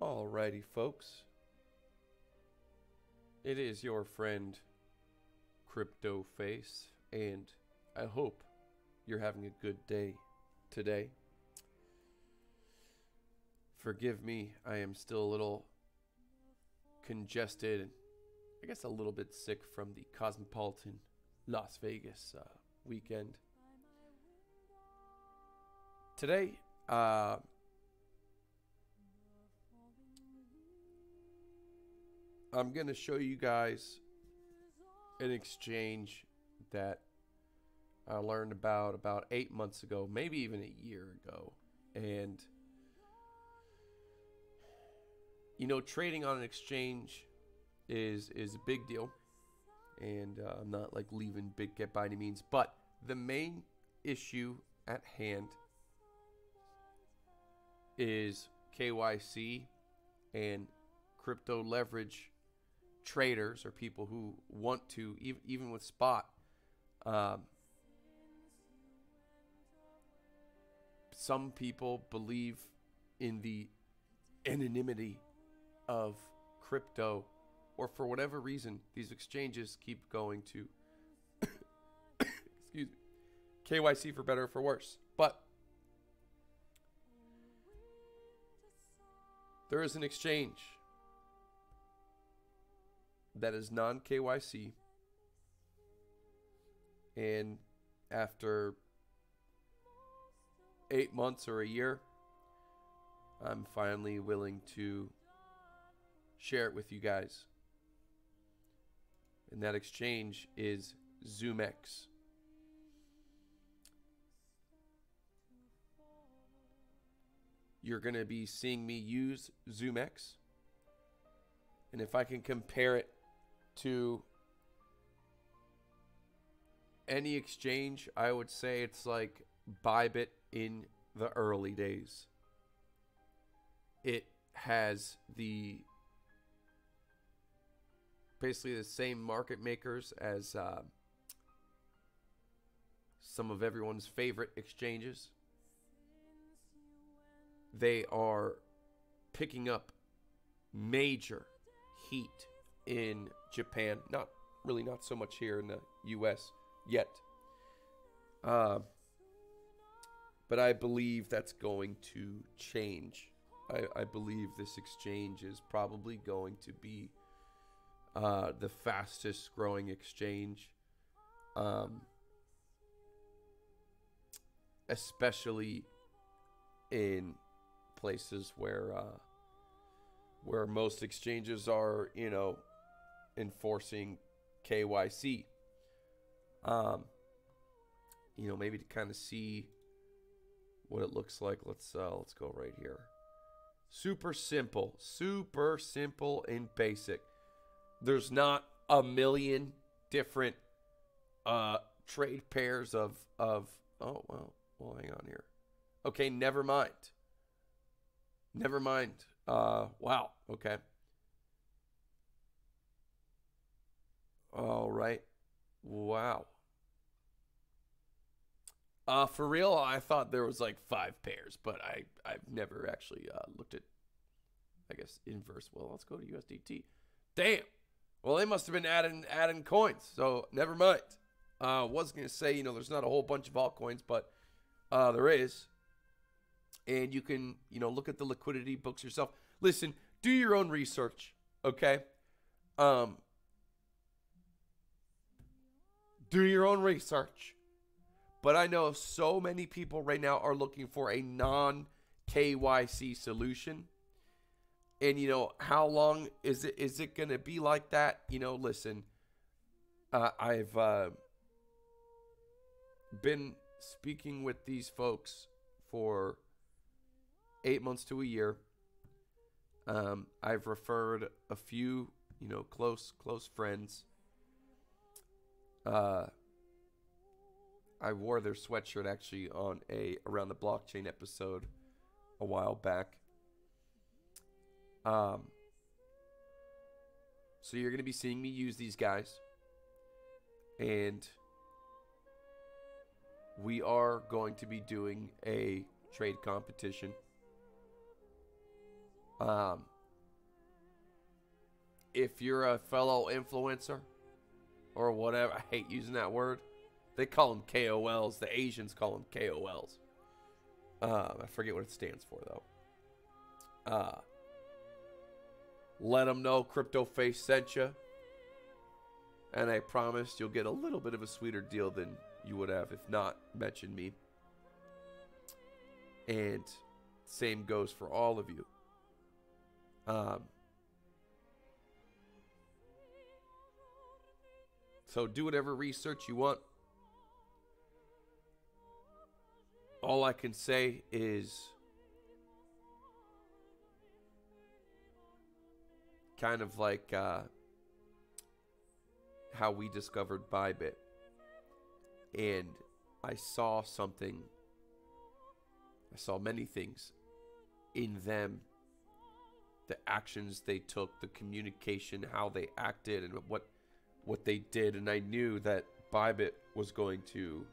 Alrighty, folks. It is your friend Crypto Face, and I hope you're having a good day today. Forgive me, I am still a little congested and I guess a little bit sick from the Cosmopolitan Las Vegas weekend. Today, I'm going to show you guys an exchange that I learned about 8 months ago, maybe even a year ago. And, you know, trading on an exchange is a big deal. And I'm not like leaving Bitget by any means, but the main issue at hand is KYC and crypto leverage traders, or people who want to, even with spot, some people believe in the anonymity of crypto, or for whatever reason these exchanges keep going to excuse me, KYC for better or for worse. But there is an exchange that is non-KYC, and after 8 months or a year, I'm finally willing to share it with you guys. And that exchange is Zoomex. You're going to be seeing me use Zoomex, and if I can compare it to any exchange, I would say it's like Bybit in the early days. It has basically the same market makers as some of everyone's favorite exchanges. They are picking up major heat in Japan. Not so much here in the US yet. But I believe that's going to change. I believe this exchange is probably going to be the fastest growing exchange. Especially in places where most exchanges are, you know, enforcing KYC. You know, maybe to kind of see what it looks like. Let's go right here. Super simple and basic. There's not a million different trade pairs of oh, well, hang on here. Okay, never mind. Never mind. Wow. Okay. All right. Wow. For real, I thought there was like 5 pairs, but I've never actually looked at, I guess, inverse. Well, let's go to USDT. Damn. Well, they must have been adding coins, so never mind. I was going to say, you know, there's not a whole bunch of altcoins, but there is. And you can, you know, look at the liquidity books yourself. Listen, do your own research, okay? Do your own research. But I know so many people right now are looking for a non-KYC solution. And, you know, how long is it going to be like that? You know, listen, I've been speaking with these folks for 8 months to a year. I've referred a few, you know, close friends. I wore their sweatshirt actually on a Around the Blockchain episode a while back. So you're going to be seeing me use these guys, and we are going to be doing a trade competition. If you're a fellow influencer or whatever, I hate using that word. They call them KOLs. The Asians call them KOLs. I forget what it stands for, though. Let them know Crypto Face sent you. And I promise you'll get a little bit of a sweeter deal than you would have if not mentioned me. And same goes for all of you. So do whatever research you want. All I can say is kind of like how we discovered Bybit. And I saw something. I saw many things in them. The actions they took, the communication, how they acted, and what they did. And I knew that Bybit was going to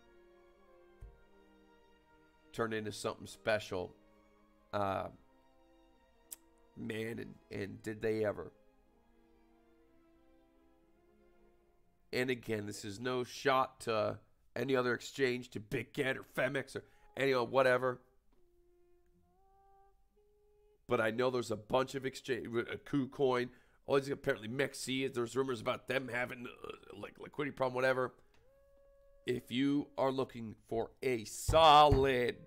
turn into something special. Man, and did they ever. And again, this is no shot to any other exchange, to Bitget or Femix or any whatever. But I know there's a bunch of exchange, KuCoin, apparently Mexi. There's rumors about them having like liquidity problem, whatever. If you are looking for a solid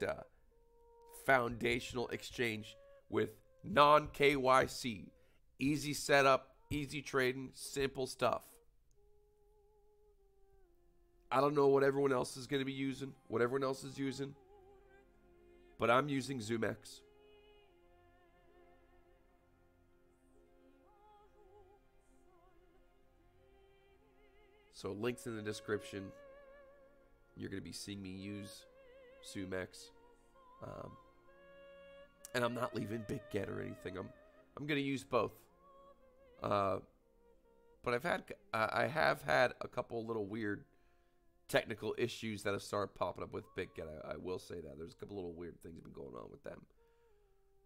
foundational exchange with non-KYC, easy setup, easy trading, simple stuff. I don't know what everyone else is going to be using, what everyone else is using, but I'm using Zoomex. So links in the description. You're going to be seeing me use Zoomex. And I'm not leaving Bitget or anything. I'm going to use both. But I have had a couple little weird technical issues that have started popping up with Bitget. I will say that. There's a couple little weird things have been going on with them.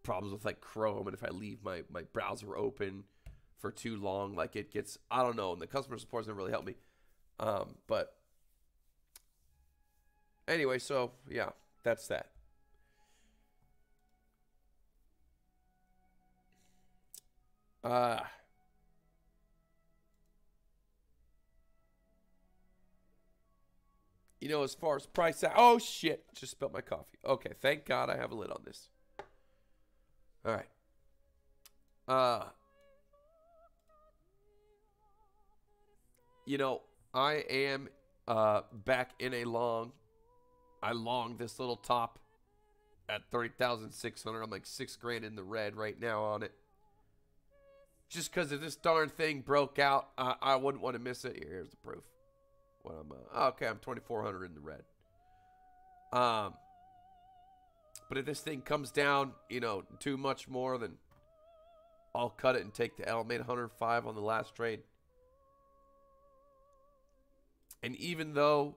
Problems with like Chrome, and if I leave my browser open for too long, like it gets, I don't know, and the customer support doesn't really help me. But anyway, so yeah, that's that. You know, as far as price, oh shit, just spilled my coffee. Okay, thank God I have a lid on this. All right. You know, I am back in a long. I longed this little top at 30,600. I'm like 6 grand in the red right now on it. Just because if this darn thing broke out, I wouldn't want to miss it. Here's the proof. What I'm okay, I'm 2,400 in the red. But if this thing comes down, you know, too much more, then I'll cut it and take the L. Made 105 on the last trade. And even though,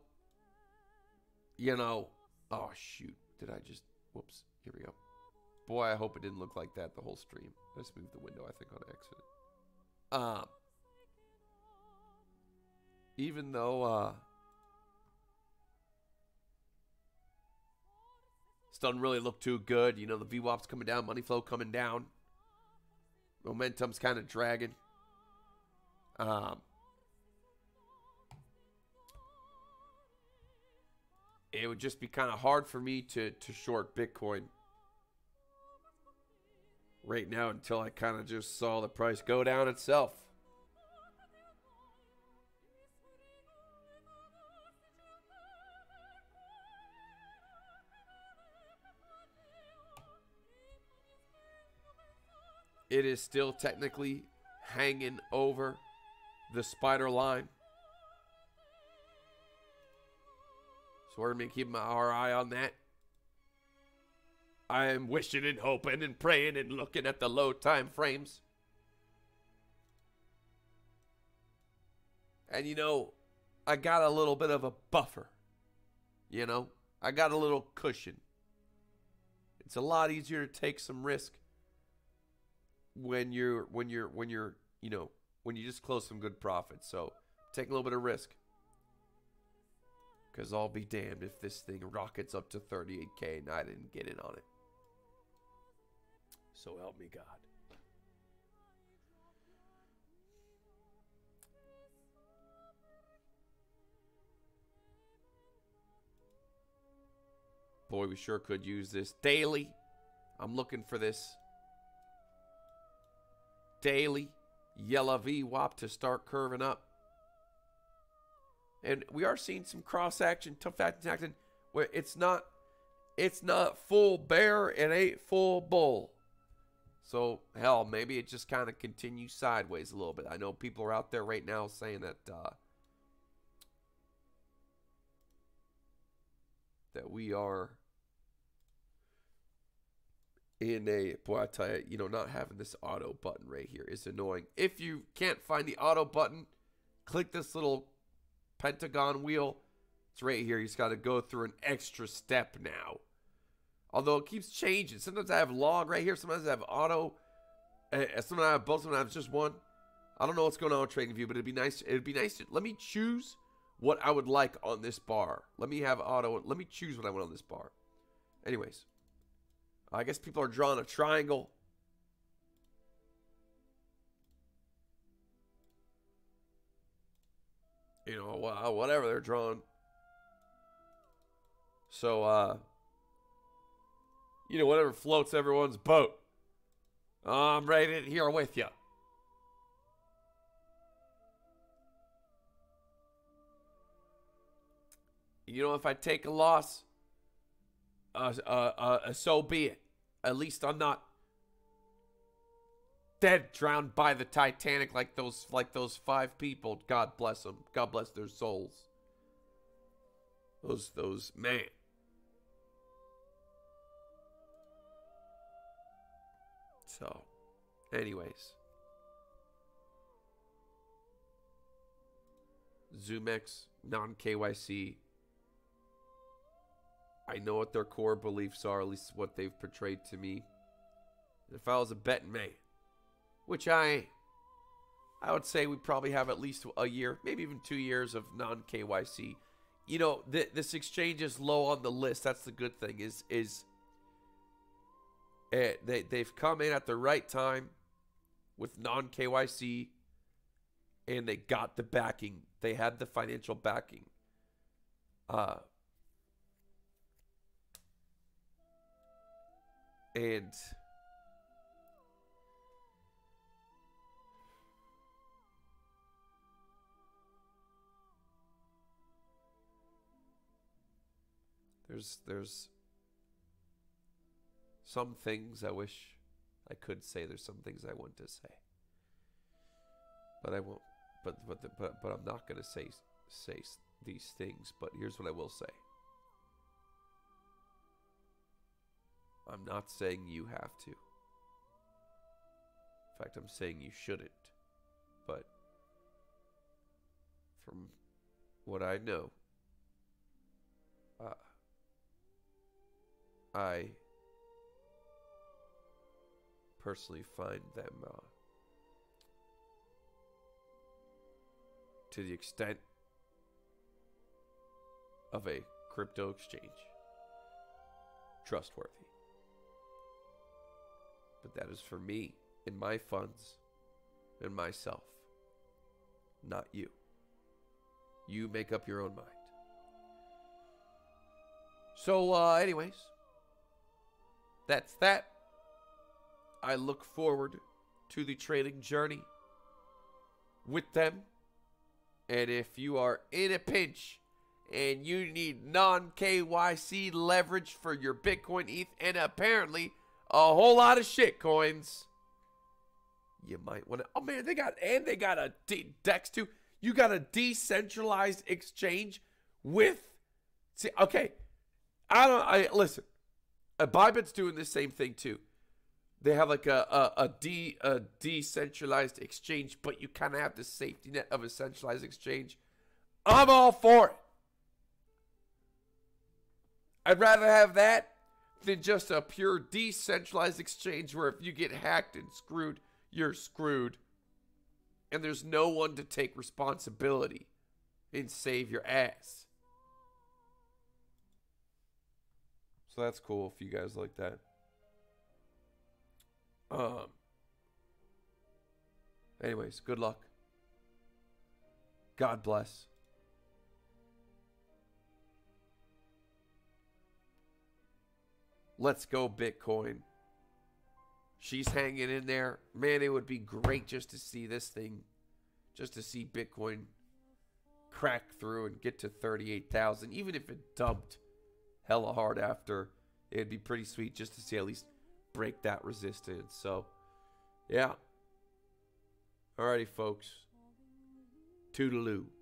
you know, oh shoot, did I just, whoops, here we go. Boy, I hope it didn't look like that the whole stream. I just moved the window, I think, on accident. Even though this doesn't really look too good, you know, the VWAP's coming down, money flow coming down. Momentum's kind of dragging. It would just be kind of hard for me to short Bitcoin right now until I kind of just saw the price go down itself. It is still technically hanging over the spider line. So we're going to keep our eye on that. I am wishing and hoping and praying and looking at the low time frames. And you know, I got a little bit of a buffer. You know, I got a little cushion. It's a lot easier to take some risk when you just close some good profits. So take a little bit of risk, because I'll be damned if this thing rockets up to 38K and I didn't get in on it. So help me God. Boy, we sure could use this daily. I'm looking for this daily yellow VWAP to start curving up. And we are seeing some cross action, tough action, where it's not full bear, it ain't full bull. So hell, maybe it just kind of continues sideways a little bit. I know people are out there right now saying that that we are in a, boy, I tell you, you know, not having this auto button right here is annoying. If you can't find the auto button, click this little pentagon wheel. It's right here. You just got to go through an extra step now. Although it keeps changing. Sometimes I have log right here. Sometimes I have auto. Sometimes I have both. Sometimes I have just one. I don't know what's going on with TradingView, but it'd be nice. It'd be nice to, let me choose what I would like on this bar. Let me have auto. Let me choose what I want on this bar. Anyways, I guess people are drawing a triangle. You know, whatever they're drawing. So, you know, whatever floats everyone's boat. I'm right in here with you. You know, if I take a loss, so be it. At least I'm not dead, drowned by the Titanic like those five people. God bless them. God bless their souls. Those man. So, anyways, Zoomex, non-KYC. I know what their core beliefs are, at least what they've portrayed to me. If I was a betting man, which I would say we probably have at least a year, maybe even 2 years of non-KYC. You know, this exchange is low on the list. That's the good thing is they've come in at the right time with non-KYC, and they got the backing. They had the financial backing. And there's some things I wish I could say. There's some things I want to say, but I won't. But I'm not gonna say these things. But here's what I will say. I'm not saying you have to. In fact, I'm saying you shouldn't. But from what I know, I personally find them, to the extent of a crypto exchange, trustworthy. But that is for me and my funds and myself, not you. You make up your own mind. So, anyways, that's that. I look forward to the trading journey with them. And if you are in a pinch and you need non-KYC leverage for your Bitcoin, ETH, and apparently a whole lot of shit coins, you might want to. Oh man, they got a DEX too. You got a decentralized exchange with. See, okay, I listen. Bybit's doing the same thing too. They have like a decentralized exchange, but you kind of have the safety net of a centralized exchange. I'm all for it. I'd rather have that than just a pure decentralized exchange where if you get hacked and screwed, you're screwed. And there's no one to take responsibility and save your ass. So that's cool if you guys like that. Anyways, good luck. God bless. Let's go, Bitcoin. She's hanging in there. Man, it would be great just to see this thing, just to see Bitcoin crack through and get to 38,000. Even if it dumped hella hard after, it'd be pretty sweet just to see at least break that resistance. So, yeah. Alrighty, folks. Toodaloo.